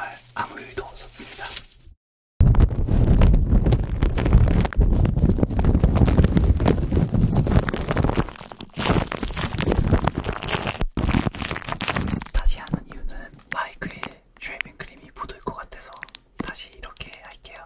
정말 아무 일도 없었습니다. 다시 하는 이유는 마이크에 쉐이빙 크림이 묻을 것 같아서 다시 이렇게 할게요.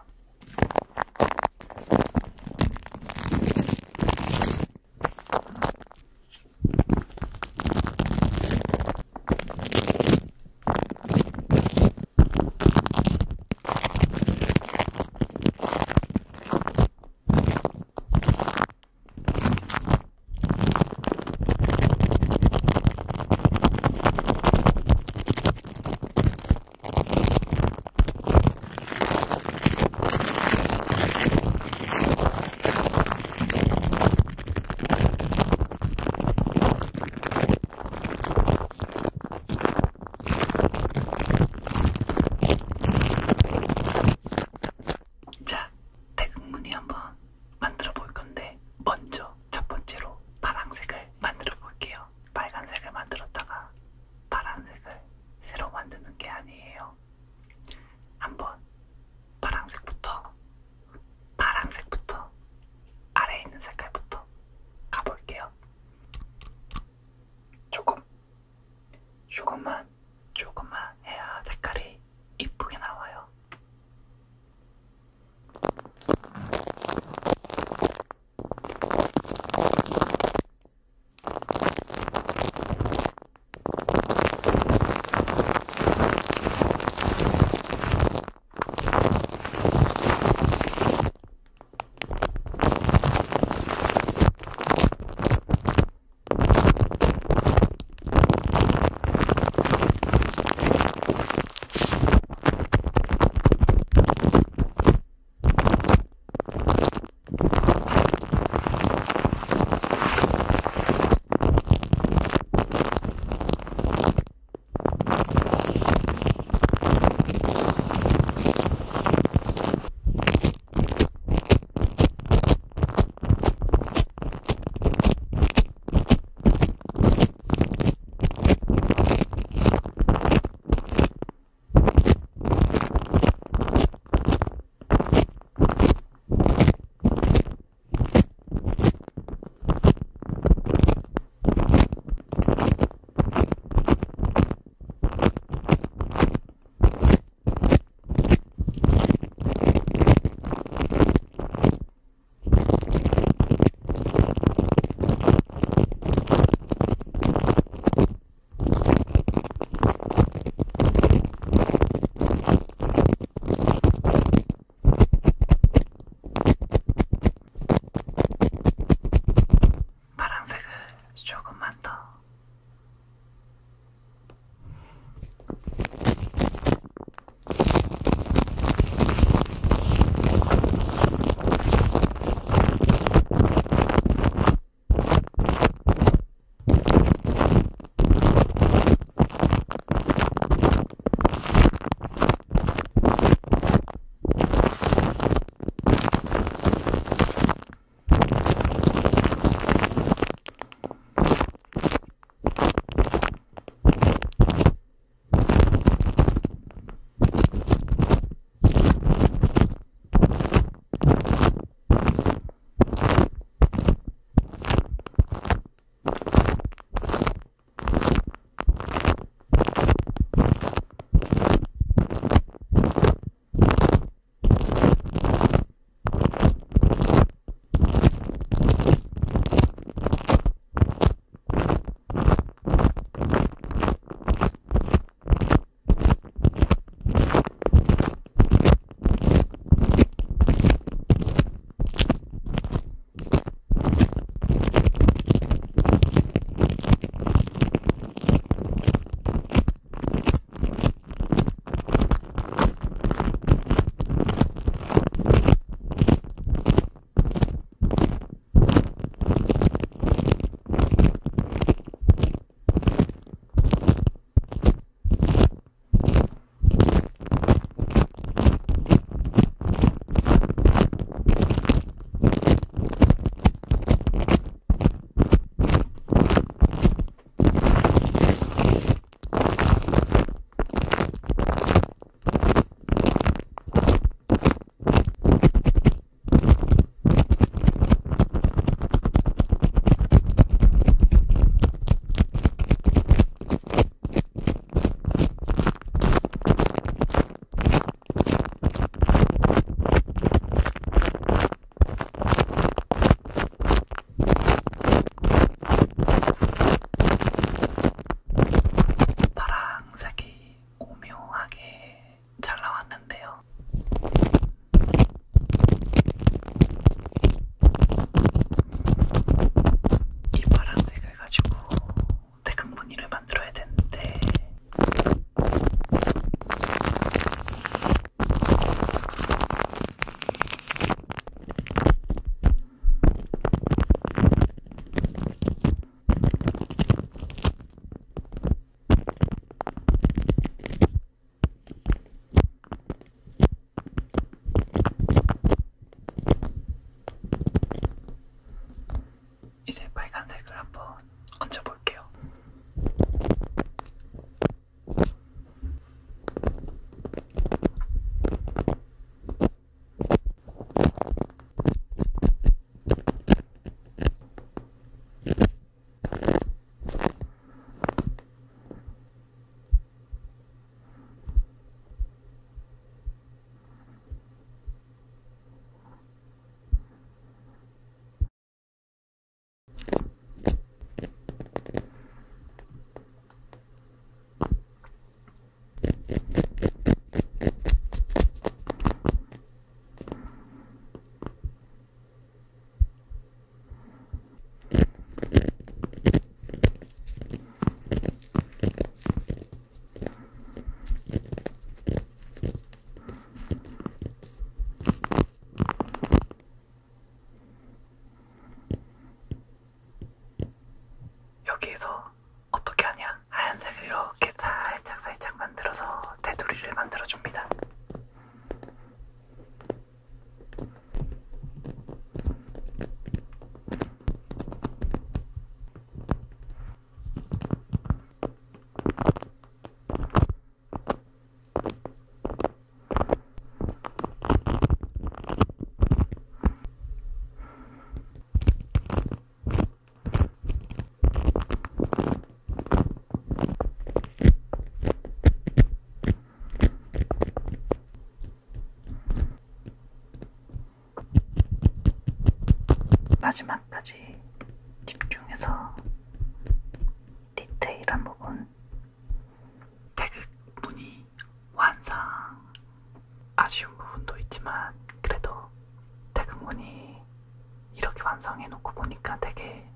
조금만 해야 색깔이 이쁘게 나와요. 마지막까지 집중해서 디테일한 부분 대부분이 완성. 아쉬운 부분도 있지만 그래도 대부분이 이렇게 완성해놓고 보니까 되게